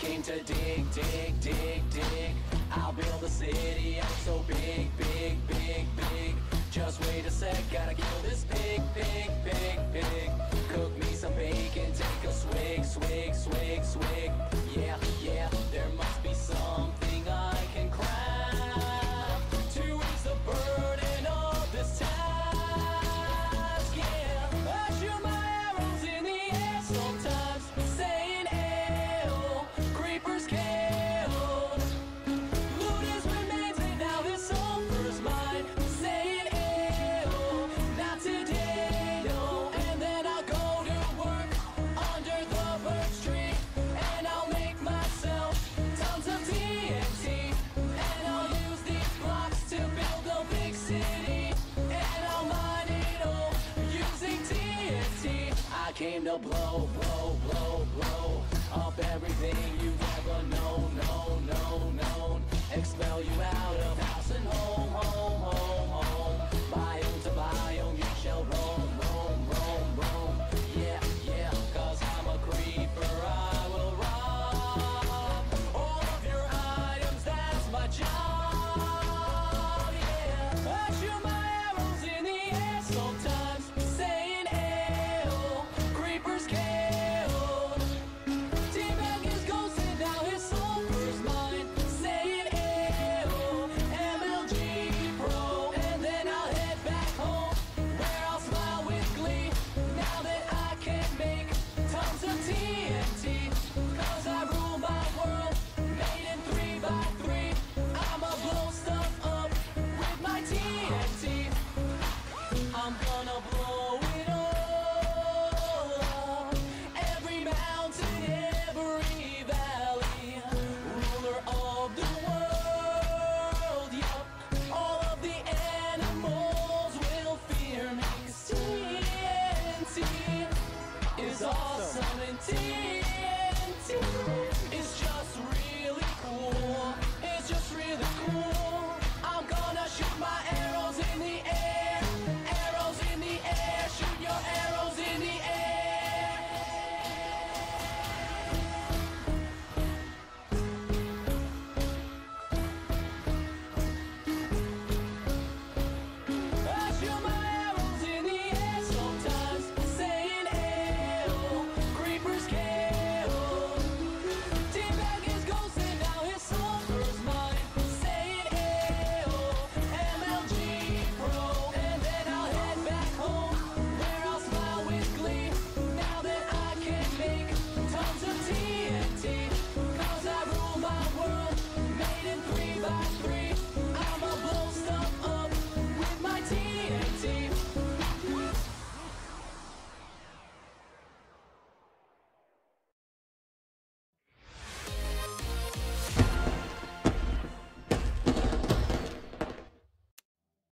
came to dig, dig, dig, dig. I'll build a city, I'm so big, big, big, big. Just wait a sec, gotta kill this pig, pig, pig, pig. Cook me some bacon, take a swig, swig, swig, swig. Yeah, yeah, there must be something I can craft to ease the burden of this task. Yeah, I shoot my arrows in the air sometimes, saying hail, creepers killed. Loot is remains, and now this offer's mine, saying hail, not today, no. And then I'll go to work under the birch tree, and I'll make myself tons of TNT, and I'll use these blocks to build a big city, and I'll mine it all using TNT. I came to blow, blow, blow, blow up everything you've ever known, known, known, known. Expel you out of house and home, home, home.